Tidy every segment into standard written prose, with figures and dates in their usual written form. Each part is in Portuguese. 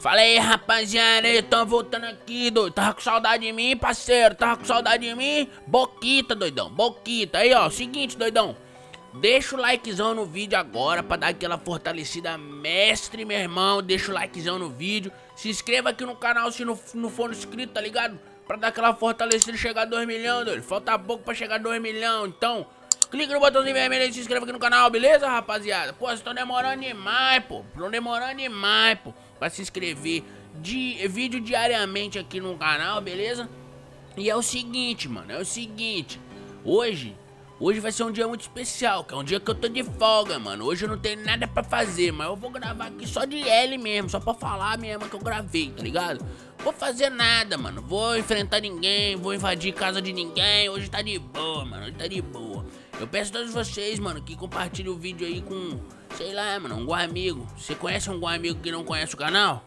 Fala aí, rapaziada, eu tô voltando aqui, doido. Tava com saudade de mim, parceiro? Tava com saudade de mim? Boquita, doidão, boquita. Aí, ó, seguinte, doidão. Deixa o likezão no vídeo agora pra dar aquela fortalecida mestre, meu irmão. Deixa o likezão no vídeo. Se inscreva aqui no canal se não for inscrito, tá ligado? Pra dar aquela fortalecida e chegar a 2 milhões, doido. Falta pouco pra chegar a 2 milhões, então... clica no botãozinho vermelho e se inscreva aqui no canal, beleza, rapaziada? Pô, vocês estão demorando demais, pô. Estão demorando demais, pô. Pra se inscrever de vídeo diariamente aqui no canal, beleza? E é o seguinte, mano. É o seguinte. Hoje vai ser um dia muito especial, que é um dia que eu tô de folga, mano. Hoje eu não tenho nada pra fazer, mas eu vou gravar aqui só de L mesmo. Só pra falar mesmo que eu gravei, tá ligado? Vou fazer nada, mano. Vou enfrentar ninguém, vou invadir casa de ninguém. Hoje tá de boa, mano. Hoje tá de boa. Eu peço a todos vocês, mano, que compartilhem o vídeo aí com, sei lá, mano, um bom amigo. Você conhece um bom amigo que não conhece o canal?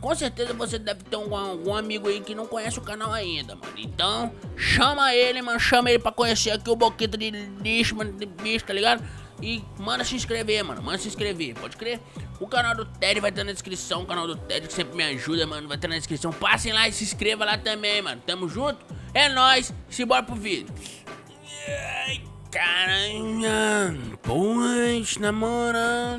Com certeza você deve ter um amigo aí que não conhece o canal ainda, mano. Então, chama ele, mano, chama ele pra conhecer aqui o boqueta de lixo, mano, de bicho, tá ligado? E manda se inscrever, mano, manda se inscrever, pode crer? O canal do Teddy vai estar na descrição, o canal do Teddy que sempre me ajuda, mano, vai estar na descrição. Passem lá e se inscreva lá também, mano, tamo junto? É nóis, simbora pro vídeo. Yeah. Caralho, pois, na moral,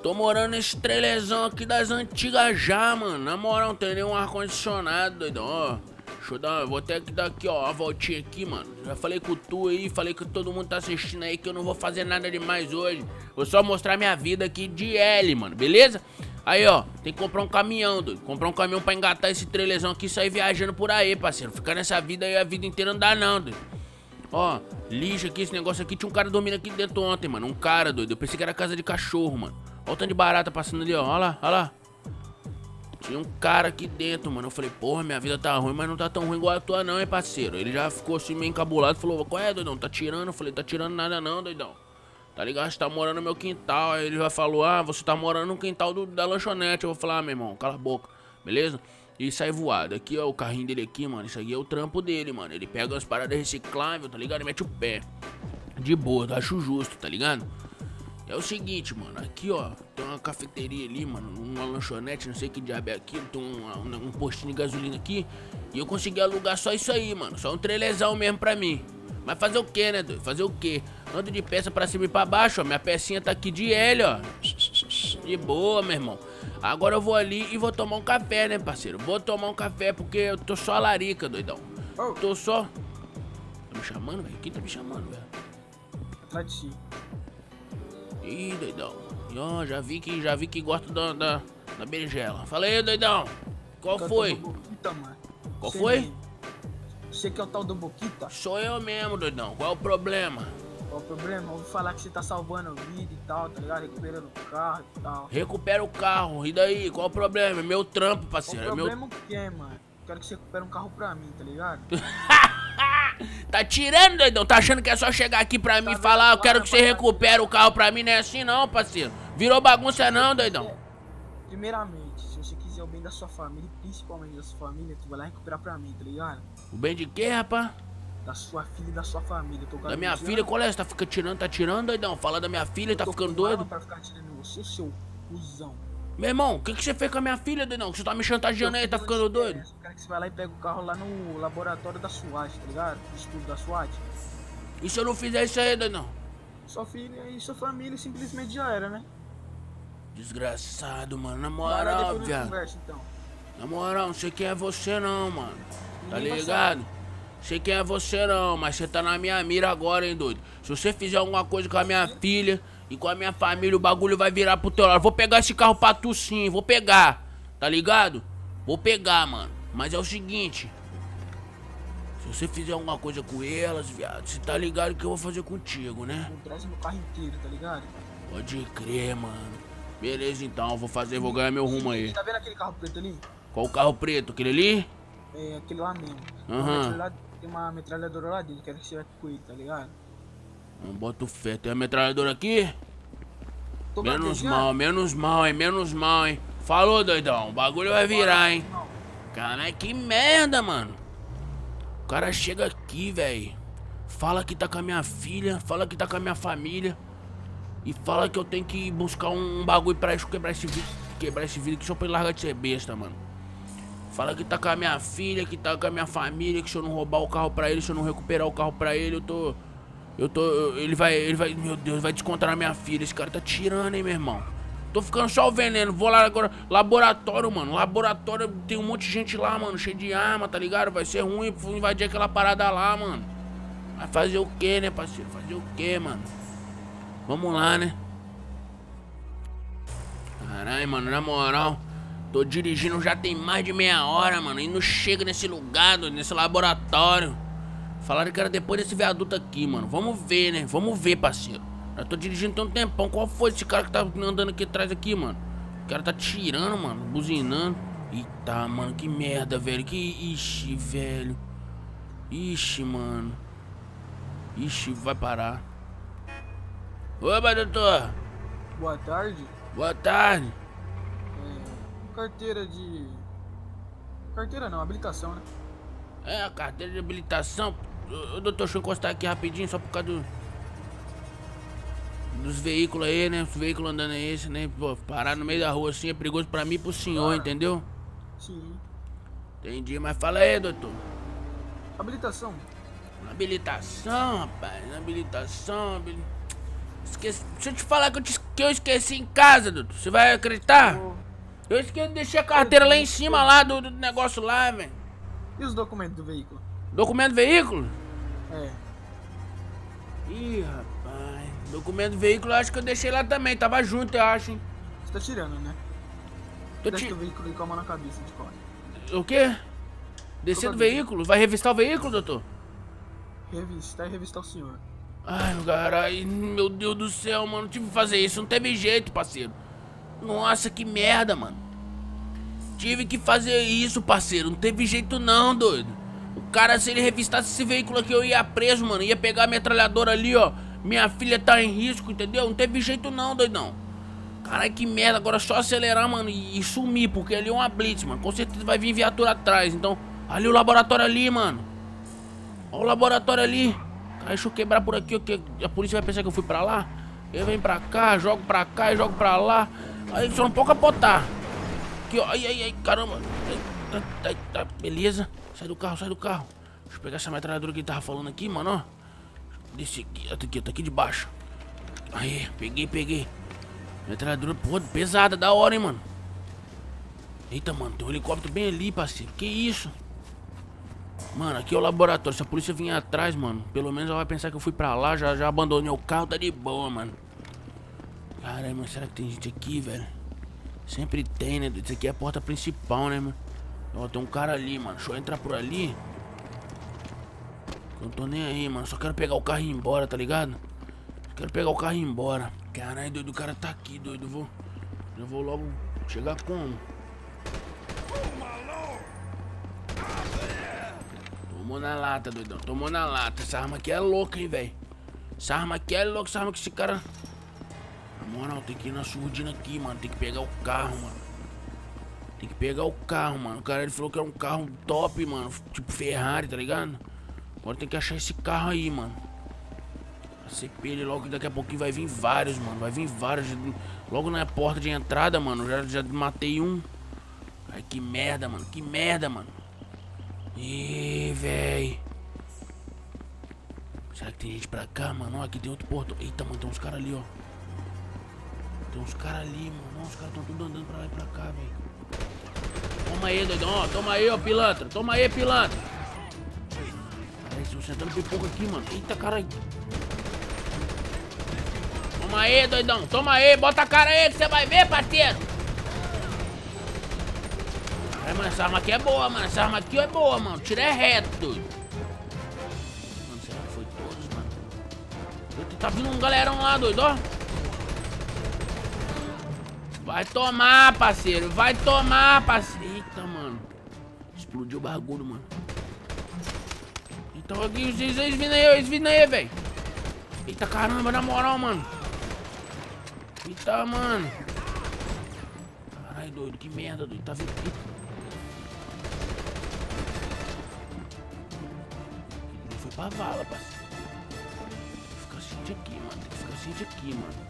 tô morando nesse trelezão aqui das antigas já, mano. Na moral, não tem nenhum ar-condicionado, doidão, ó. Deixa eu dar, vou até que dar aqui, ó, uma voltinha aqui, mano. Já falei com tu aí, falei que todo mundo tá assistindo aí, que eu não vou fazer nada demais hoje. Vou só mostrar minha vida aqui de L, mano, beleza? Aí, ó, tem que comprar um caminhão, doido. Comprar um caminhão pra engatar esse trelezão aqui e sair viajando por aí, parceiro. Ficar nessa vida aí a vida inteira não dá não, doido. Ó, lixo aqui, esse negócio aqui. Tinha um cara dormindo aqui dentro ontem, mano. Um cara, doido. Eu pensei que era casa de cachorro, mano. Olha o tanto de barata passando ali, ó. Olha lá, olha lá. Tinha um cara aqui dentro, mano. Eu falei, porra, minha vida tá ruim, mas não tá tão ruim igual a tua não, hein, parceiro. Ele já ficou assim meio encabulado. Falou, qual é, doidão? Tá tirando? Eu falei, tá tirando nada não, doidão. Tá ligado? Você tá morando no meu quintal. Aí ele já falou, ah, você tá morando no quintal da lanchonete. Eu vou falar, ah, meu irmão, cala a boca. Beleza? E sai voado. Aqui, ó, o carrinho dele aqui, mano. Isso aqui é o trampo dele, mano. Ele pega as paradas recicláveis, tá ligado? E mete o pé. De boa, eu acho justo, tá ligado? É o seguinte, mano. Aqui, ó, tem uma cafeteria ali, mano. Uma lanchonete, não sei que diabo é aqui. Tem um postinho de gasolina aqui. E eu consegui alugar só isso aí, mano. Só um trelezão mesmo pra mim. Mas fazer o que, né, doido? Fazer o que? Ando de peça pra cima e pra baixo, ó. Minha pecinha tá aqui de L, ó. De boa, meu irmão. Agora eu vou ali e vou tomar um café, né, parceiro? Vou tomar um café porque eu tô só larica, doidão. Oh. Tô só... Tá me chamando, velho? Quem tá me chamando, velho? Tati. Ih, doidão. E, ó, já vi que gosta da berinjela. Fala aí, doidão. Qual foi? Boquita, mano. Qual você foi? Você que é o tal do Boquita? Sou eu mesmo, doidão. Qual é o problema? Qual o problema? Eu vou falar que você tá salvando vida e tal, tá ligado? Recuperando o carro e tal. Recupera o carro, e daí? Qual o problema? É meu trampo, parceiro. O problema é o que, mano? Quero que você recupere um carro pra mim, tá ligado? Tá tirando, doidão? Tá achando que é só chegar aqui pra mim e falar, eu quero que você recupere o carro pra mim? Não é assim não, parceiro. Virou bagunça não, doidão. Primeiramente, se você quiser o bem da sua família, principalmente da sua família, tu vai lá recuperar pra mim, tá ligado? O bem de quê, rapaz? Da sua filha e da sua família. Da minha filha? Qual é? Você tá tirando, doidão? Fala da minha filha, tá ficando doido? Pra ficar tirando você, seu cuzão. Meu irmão, o que você fez com a minha filha, doidão? Que você tá me chantageando aí, tá ficando doido? Eu quero que você vai lá e pega o carro lá no laboratório da SWAT, tá ligado? No estudo da SWAT. E se eu não fizer isso aí, doidão? Sua filha e sua família simplesmente já era, né? Desgraçado, mano. Na moral, viado. Então. Na moral, não sei quem é você não, mano. Tá ligado? Sei quem é você não, mas você tá na minha mira agora, hein, doido. Se você fizer alguma coisa com a minha filha e com a minha família, o bagulho vai virar pro teu lado. Vou pegar esse carro pra tu sim, vou pegar. Tá ligado? Vou pegar, mano. Mas é o seguinte. Se você fizer alguma coisa com elas, viado, você tá ligado que eu vou fazer contigo, né? Não traz meu carro inteiro, tá ligado? Pode crer, mano. Beleza, então, vou fazer, vou ganhar meu rumo aí. Tá vendo aquele carro preto ali? Qual carro preto? Aquele ali? É, aquele lá mesmo. Aham. Tem uma metralhadora lá dentro, quero tirar com ele, tá ligado? Bota o fé, tem a metralhadora aqui? Tô menos mal, hein? Falou, doidão, o bagulho vai virar, hein? Caralho, que merda, mano. O cara chega aqui, velho. Fala que tá com a minha filha, fala que tá com a minha família. E fala que eu tenho que buscar um bagulho pra quebrar esse vidro que só pra ele largar de ser besta, mano. Fala que tá com a minha filha, que tá com a minha família, que se eu não roubar o carro pra ele, se eu não recuperar o carro pra ele, ele vai, meu Deus, vai descontar a minha filha. Esse cara tá tirando, hein, meu irmão. Tô ficando só o veneno, vou lá agora. Laboratório, mano, laboratório tem um monte de gente lá, mano, cheio de arma, tá ligado? Vai ser ruim, vou invadir aquela parada lá, mano. Vai fazer o que, né, parceiro? Fazer o que, mano? Vamos lá, né? Caralho, mano, na moral, tô dirigindo já tem mais de meia hora, mano, e não chega nesse lugar, nesse laboratório. Falaram que era depois desse viaduto aqui, mano. Vamos ver, né? Vamos ver, parceiro. Eu tô dirigindo tem um tempão. Qual foi esse cara que tá andando aqui atrás aqui, mano? O cara tá tirando, mano, buzinando. Eita, mano, que merda, velho. Que... Ixi, velho. Ixi, mano. Ixi, vai parar. Opa, doutor. Boa tarde. Boa tarde. É, carteira não, habilitação, né? É, a carteira de habilitação. Ô, doutor, deixa eu encostar aqui rapidinho, só por causa dos veículos aí, né? Os veículos andando aí, esse, né? Pô, parar no meio da rua assim é perigoso pra mim e pro senhor, claro. Entendeu? Sim. Entendi, mas fala aí, doutor. Habilitação. Habilitação, rapaz. Habilitação, esqueci. Deixa eu te falar que eu esqueci em casa, doutor. Você vai acreditar? Eu esqueci, deixei a carteira lá em cima, lá do negócio lá, velho. E os documentos do veículo? Documento do veículo? É. Ih, rapaz. Documento do veículo eu acho que eu deixei lá também. Tava junto, eu acho, hein. Você tá tirando, né? Tô tirando. Desce o veículo e com a mão na cabeça, de corre. O quê? Descer do veículo? Vai revistar o veículo, doutor? Revistar e revistar o senhor. Ai, caralho. Meu Deus do céu, mano. Tive que fazer isso. Não teve jeito, parceiro. Nossa, que merda, mano. Tive que fazer isso, parceiro. Não teve jeito não, doido. O cara, se ele revistasse esse veículo aqui, eu ia preso, mano. Ia pegar a metralhadora ali, ó. Minha filha tá em risco, entendeu? Não teve jeito não, doidão. Caralho, que merda. Agora é só acelerar, mano, e sumir. Porque ali é uma blitz, mano. Com certeza vai vir viatura atrás. Então, ali o laboratório ali, mano. Ó o laboratório ali. Cara, deixa eu quebrar por aqui, ó. Que a polícia vai pensar que eu fui pra lá. Eu venho pra cá, jogo pra cá e jogo pra lá. Aí só não pode capotar. Aqui, ó, ai, caramba. Tá, beleza. Sai do carro. Deixa eu pegar essa metralhadora que ele tava falando aqui, mano, ó. Desse aqui, tá aqui debaixo. Aí, peguei. Metralhadora, porra, pesada, da hora, hein, mano. Eita, mano, tem um helicóptero bem ali, parceiro. Que isso? Mano, aqui é o laboratório. Se a polícia vir atrás, mano, pelo menos ela vai pensar que eu fui pra lá. Já abandonei o carro, tá de boa, mano. Caralho, mas será que tem gente aqui, velho? Sempre tem, né? Isso aqui é a porta principal, né, mano? Ó, tem um cara ali, mano. Deixa eu entrar por ali. Eu não tô nem aí, mano. Só quero pegar o carro e ir embora, tá ligado? Só quero pegar o carro e ir embora. Caralho, doido, o cara tá aqui, doido. Eu vou logo chegar como? Tomou na lata, doidão. Tomou na lata. Essa arma aqui é louca, hein, velho? Essa arma que esse cara... Mano, tem que ir na surdina aqui, mano. Tem que pegar o carro, mano. O cara, ele falou que era um carro top, mano. Tipo Ferrari, tá ligado? Agora tem que achar esse carro aí, mano. Acepei ele logo, que daqui a pouquinho vai vir vários, mano. Logo na porta de entrada, mano. Já matei um. Ai, que merda, mano. Ih, véi. Será que tem gente pra cá, mano? Ó, aqui tem outro portão. Eita, mano, tem uns caras ali, ó. Tem uns caras ali, mano. Os caras estão tudo andando pra lá e pra cá, velho. Toma aí, doidão. Ó, toma aí, ó, pilantra. Caralho, estão sentando pipoca aqui, mano. Eita, caralho. Toma aí, doidão. Bota a cara aí que você vai ver, parceiro. Aí, mano, essa arma aqui é boa, mano. Tira é reto, doido. Mano, será que foi todos, mano? Tá vindo um galerão lá, doido, ó. Vai tomar, parceiro. Vai tomar, parceiro. Eita, mano. Explodiu o bagulho, mano. Então aqui, vocês vindo aí, velho. Eita, caramba, na moral, mano. Eita, mano. Caralho, doido. Que merda, doido. Tá vindo aqui. Foi pra vala, parceiro. Tem que ficar assim de aqui, mano. Tem que ficar assim de aqui, mano.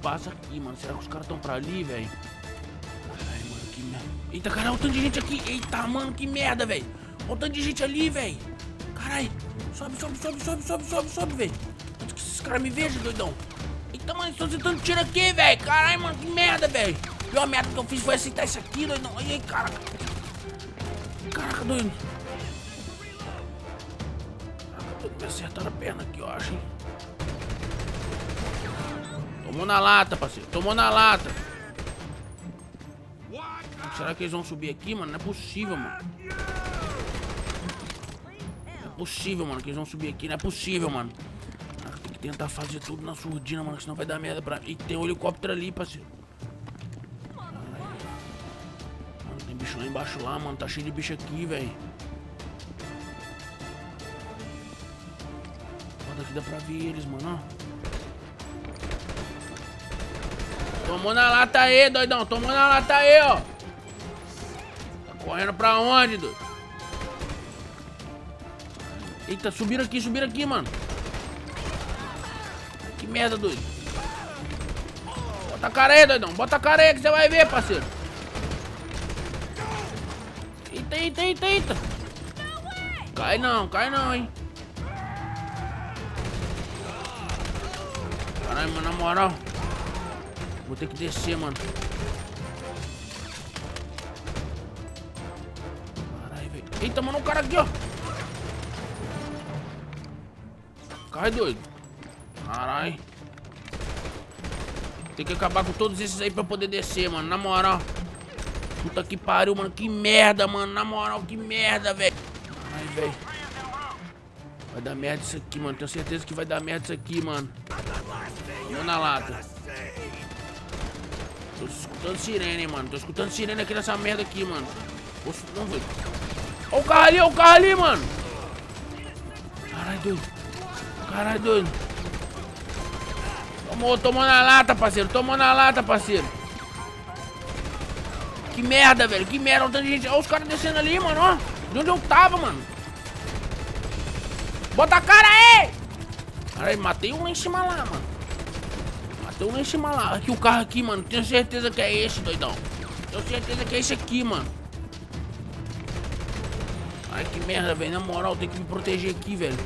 Passa aqui, mano. Será que os caras estão pra ali, velho? Ai, mano, que merda. Eita, caralho, o tanto de gente aqui. Eita, mano, que merda, velho. Olha o tanto de gente ali, velho. Caralho. Sobe, velho. Antes que esses caras me vejam, doidão. Eita, mano, eles estão tentando tirar aqui, velho. Caralho, mano, que merda, velho. A pior merda que eu fiz foi aceitar isso aqui, doidão. Ai, caraca. Caraca, doido. Me acertaram a perna aqui, eu acho, hein. Tomou na lata, parceiro. Tomou na lata. Será que eles vão subir aqui, mano? Não é possível, mano. Não é possível, mano, que eles vão subir aqui. Não é possível, mano. Tem que tentar fazer tudo na surdina, mano, senão vai dar merda pra... Ih, tem um helicóptero ali, parceiro. Mano, tem bicho lá embaixo lá, mano. Tá cheio de bicho aqui, velho. Olha, daqui dá pra ver eles, mano, ó. Tomou na lata aí, doidão. Tomou na lata aí, ó. Tá correndo pra onde, doido? Eita, subiram aqui, mano. Que merda, doido. Bota a cara aí, doidão. Bota a cara aí que você vai ver, parceiro. Eita. Cai não, hein. Caralho, mano, na moral. Vou ter que descer, mano. Caralho, velho. Eita, mano, um cara aqui, ó. Cai, doido. Caralho. Tem que acabar com todos esses aí pra poder descer, mano. Na moral. Puta que pariu, mano. Que merda, mano. Na moral, que merda, velho. Caralho, velho. Vai dar merda isso aqui, mano. Tenho certeza que vai dar merda isso aqui, mano. Vamos na lata. Tô escutando sirene, hein, mano. Tô escutando sirene aqui nessa merda aqui, mano. Não vou. Ó o carro ali, mano. Caralho, doido. Tomou na lata, parceiro. Que merda, velho. Que merda. Olha o tanto de gente. Olha os caras descendo ali, mano. Ó. De onde eu tava, mano. Bota a cara aí. Caralho, matei um lá em cima lá, mano. Então lá em cima lá, aqui o carro aqui, mano. Tenho certeza que é esse, doidão. Tenho certeza que é esse aqui, mano. Ai, que merda, velho. Na moral, tem que me proteger aqui, velho.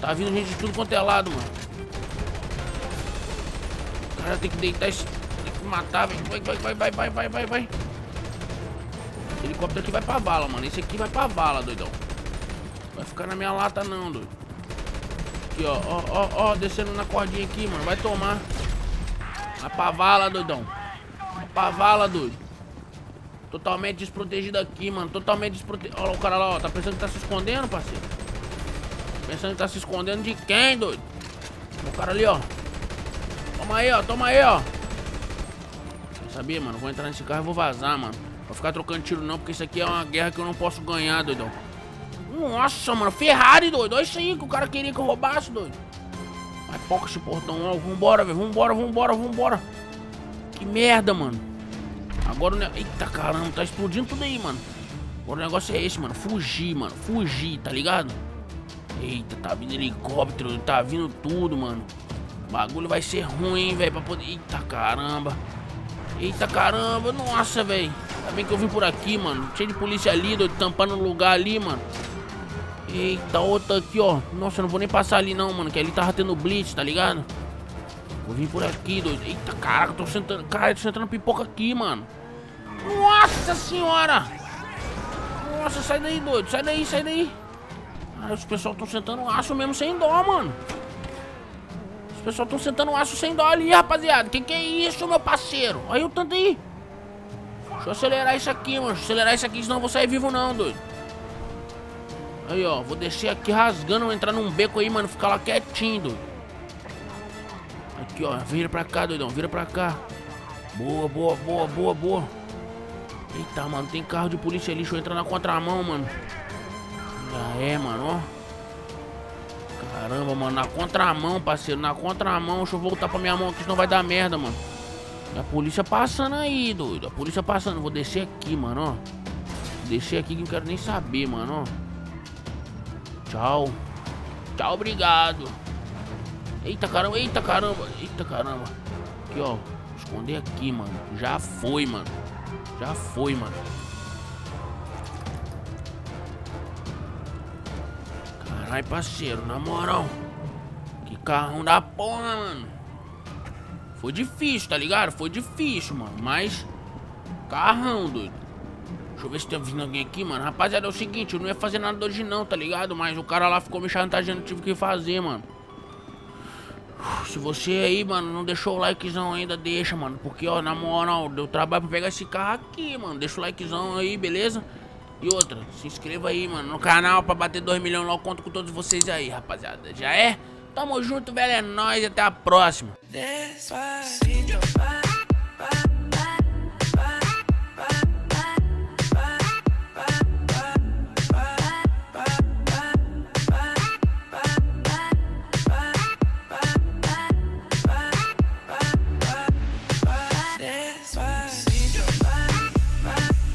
Tá vindo gente de tudo quanto é lado, mano. O cara tem que deitar esse... Tem que matar, velho. Vai. O helicóptero aqui vai pra bala, mano. Esse aqui vai pra bala, doidão. Vai ficar na minha lata não, doido. Aqui, ó. Ó, descendo na cordinha aqui, mano. Vai tomar. Vai pra vala, doidão. Vai pra vala, doido. Totalmente desprotegido aqui, mano. Totalmente desprotegido. Olha o cara lá, ó. Tá pensando que tá se escondendo, parceiro? Pensando que tá se escondendo de quem, doido? O cara ali, ó. Toma aí, ó. Quer saber, mano? Vou entrar nesse carro e vou vazar, mano. Vou ficar trocando tiro não, porque isso aqui é uma guerra que eu não posso ganhar, doidão. Nossa, mano. Ferrari, doido. Olha isso aí que o cara queria que eu roubasse, doido. Vai, foca esse portão, ó. Vambora, velho. Vambora. Que merda, mano. Agora o negócio... Eita, caramba. Tá explodindo tudo aí, mano. Agora o negócio é esse, mano. Fugir, tá ligado? Eita, tá vindo helicóptero. Tá vindo tudo, mano. O bagulho vai ser ruim, velho. Pra poder... Eita, caramba. Nossa, velho. Ainda bem que eu vim por aqui, mano. Cheio de polícia ali, doido. Tampando o lugar ali, mano. Eita, outra aqui, ó. Nossa, eu não vou nem passar ali não, mano. Que ali tava tendo blitz, tá ligado? Vou vir por aqui, doido. Eita, caraca, tô sentando. Cara, tô sentando pipoca aqui, mano. Nossa senhora. Nossa, sai daí, doido. Sai daí. Cara, os pessoal tão sentando aço mesmo sem dó, mano. Os pessoal tão sentando aço sem dó ali, rapaziada. Que é isso, meu parceiro? Olha o tanto aí. Vou acelerar isso aqui, mano. Acelerar isso aqui, senão eu vou sair vivo não, doido. Aí, ó. Vou descer aqui rasgando, vou entrar num beco aí, mano. Ficar lá quietinho, doido. Aqui, ó. Vira pra cá, doidão. Vira pra cá. Boa, boa, boa, boa, boa. Eita, mano. Tem carro de polícia ali. Deixa eu entrar na contramão, mano. Já é, mano, ó. Caramba, mano, na contramão, parceiro, na contramão. Deixa eu voltar pra minha mão aqui, senão vai dar merda, mano. E a polícia passando aí, doido. A polícia passando. Vou descer aqui, mano, ó. Descer aqui que eu não quero nem saber, mano, ó. Tchau. Tchau, obrigado. Eita, caramba, eita, caramba. Eita, caramba. Aqui, ó. Esconder aqui, mano. Já foi, mano. Já foi, mano. Ai, parceiro, na moral. Que carrão da porra, mano. Foi difícil, tá ligado? Foi difícil, mano. Mas carrão, doido. Deixa eu ver se tem vindo alguém aqui, mano. Rapaziada, é o seguinte, eu não ia fazer nada hoje não, tá ligado? Mas o cara lá ficou me chantageando, tive que fazer, mano. Se você aí, mano, não deixou o likezão ainda, deixa, mano. Porque, ó, na moral, deu trabalho pra pegar esse carro aqui, mano. Deixa o likezão aí, beleza? E outra, se inscreva aí, mano, no canal pra bater 2 milhões lá, eu conto com todos vocês aí, rapaziada. Já é? Tamo junto, velho, é nóis, até a próxima.